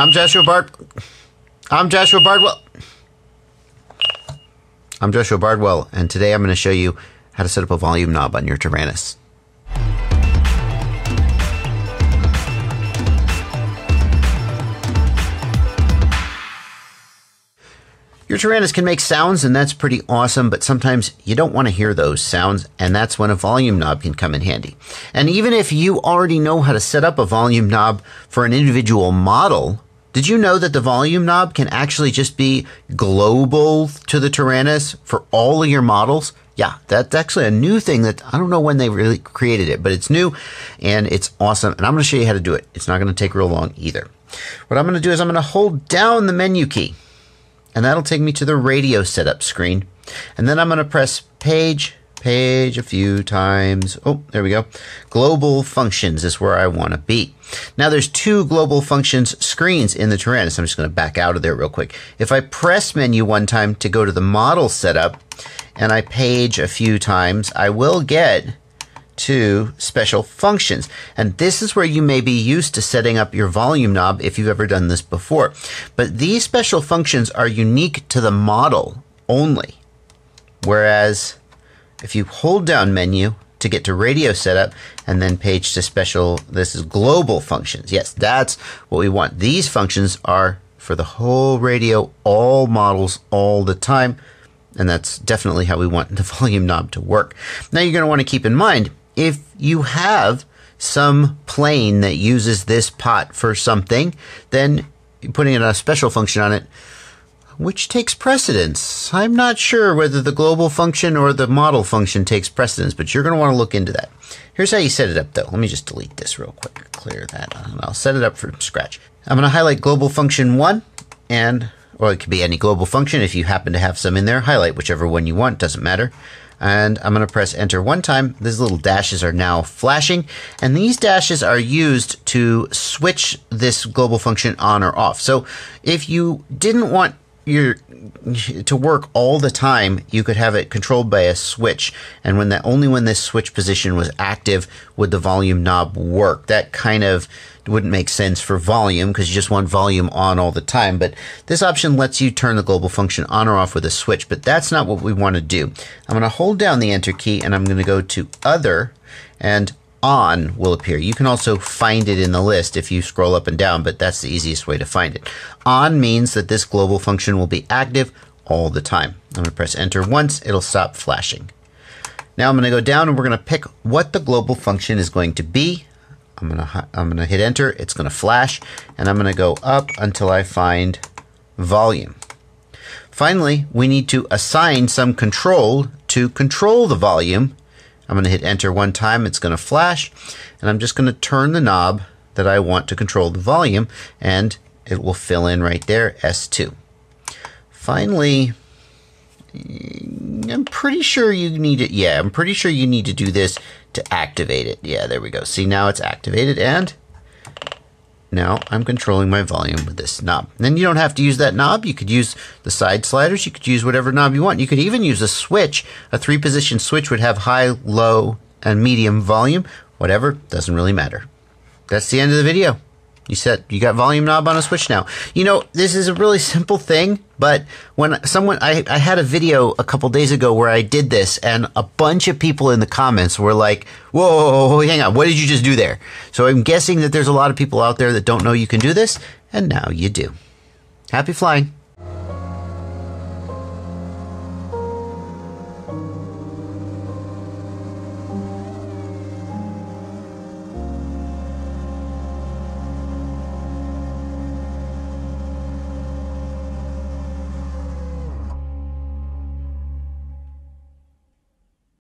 I'm Joshua Bardwell, and today I'm going to show you how to set up a volume knob on your Taranis. Your Taranis can make sounds, and that's pretty awesome, but sometimes you don't want to hear those sounds, and that's when a volume knob can come in handy. And even if you already know how to set up a volume knob for an individual model, did you know that the volume knob can actually just be global to the Taranis for all of your models? Yeah, that's actually a new thing that I don't know when they really created it, but it's new and it's awesome. And I'm going to show you how to do it. It's not going to take real long either. What I'm going to do is I'm going to hold down the menu key, and that'll take me to the radio setup screen. And then I'm going to press page a few times. Oh, there we go. Global functions is where I want to be. Now there's two global functions screens in the Taranis. I'm just going to back out of there real quick. If I press menu one time to go to the model setup and I page a few times, I will get to special functions. And this is where you may be used to setting up your volume knob if you've ever done this before. But these special functions are unique to the model only. Whereas if you hold down menu to get to radio setup and then page to special, this is global functions. Yes, that's what we want. These functions are for the whole radio, all models, all the time. And that's definitely how we want the volume knob to work. Now you're going to want to keep in mind, if you have some plane that uses this pot for something, then putting in a special function on it, which takes precedence. I'm not sure whether the global function or the model function takes precedence, but you're going to want to look into that. Here's how you set it up though. Let me just delete this real quick, clear that out, and I'll set it up from scratch. I'm going to highlight global function 1, and, or it could be any global function if you happen to have some in there. Highlight whichever one you want, doesn't matter. And I'm going to press enter one time. These little dashes are now flashing, and these dashes are used to switch this global function on or off. So if you didn't want to work all the time, you could have it controlled by a switch, and when that, only when this switch position was active would the volume knob work. That kind of wouldn't make sense for volume because you just want volume on all the time, but this option lets you turn the global function on or off with a switch, but that's not what we want to do. I'm going to hold down the enter key and I'm going to go to other, and on will appear. You can also find it in the list if you scroll up and down, but that's the easiest way to find it. On means that this global function will be active all the time. I'm going to press enter once, it'll stop flashing. Now I'm going to go down and we're going to pick what the global function is going to be. I'm going to hit enter, it's going to flash, and I'm going to go up until I find volume. Finally, we need to assign some control to control the volume. I'm going to hit enter one time, it's going to flash, and I'm just going to turn the knob that I want to control the volume, and it will fill in right there, S2. Finally, I'm pretty sure you need it. Yeah, I'm pretty sure you need to do this to activate it. Yeah, there we go. See, now it's activated, and now I'm controlling my volume with this knob. Then you don't have to use that knob. You could use the side sliders. You could use whatever knob you want. You could even use a switch. A 3-position switch would have high, low, and medium volume. Whatever, doesn't really matter. That's the end of the video. You got volume knob on a switch now. You know, this is a really simple thing, but when someone, I had a video a couple days ago where I did this, and a bunch of people in the comments were like, whoa, hang on, what did you just do there? So I'm guessing that there's a lot of people out there that don't know you can do this, and now you do. Happy flying.